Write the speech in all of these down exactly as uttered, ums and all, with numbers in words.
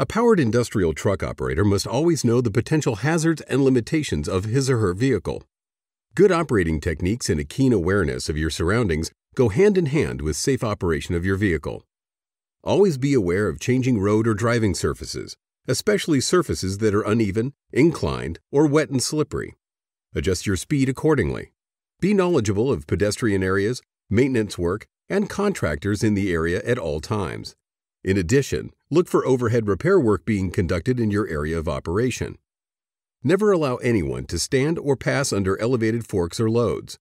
A powered industrial truck operator must always know the potential hazards and limitations of his or her vehicle. Good operating techniques and a keen awareness of your surroundings go hand in hand with safe operation of your vehicle. Always be aware of changing road or driving surfaces, especially surfaces that are uneven, inclined, or wet and slippery. Adjust your speed accordingly. Be knowledgeable of pedestrian areas, maintenance work, and contractors in the area at all times. In addition, look for overhead repair work being conducted in your area of operation. Never allow anyone to stand or pass under elevated forks or loads.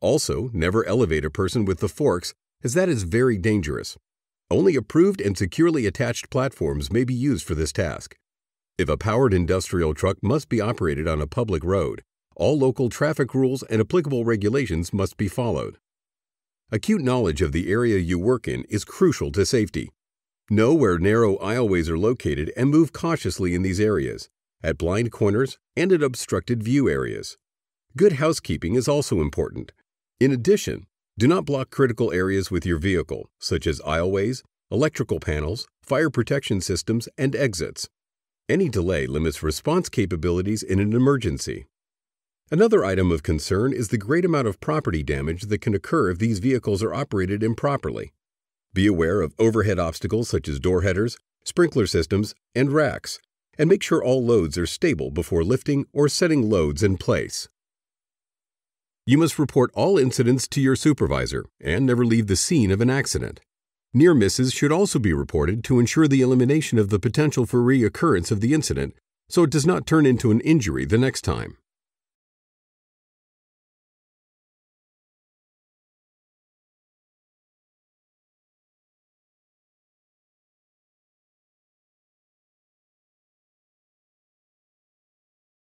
Also, never elevate a person with the forks, as that is very dangerous. Only approved and securely attached platforms may be used for this task. If a powered industrial truck must be operated on a public road, all local traffic rules and applicable regulations must be followed. Acute knowledge of the area you work in is crucial to safety. Know where narrow aisleways are located and move cautiously in these areas, at blind corners, and at obstructed view areas. Good housekeeping is also important. In addition, do not block critical areas with your vehicle, such as aisleways, electrical panels, fire protection systems, and exits. Any delay limits response capabilities in an emergency. Another item of concern is the great amount of property damage that can occur if these vehicles are operated improperly. Be aware of overhead obstacles such as door headers, sprinkler systems, and racks, and make sure all loads are stable before lifting or setting loads in place. You must report all incidents to your supervisor and never leave the scene of an accident. Near misses should also be reported to ensure the elimination of the potential for reoccurrence of the incident so it does not turn into an injury the next time.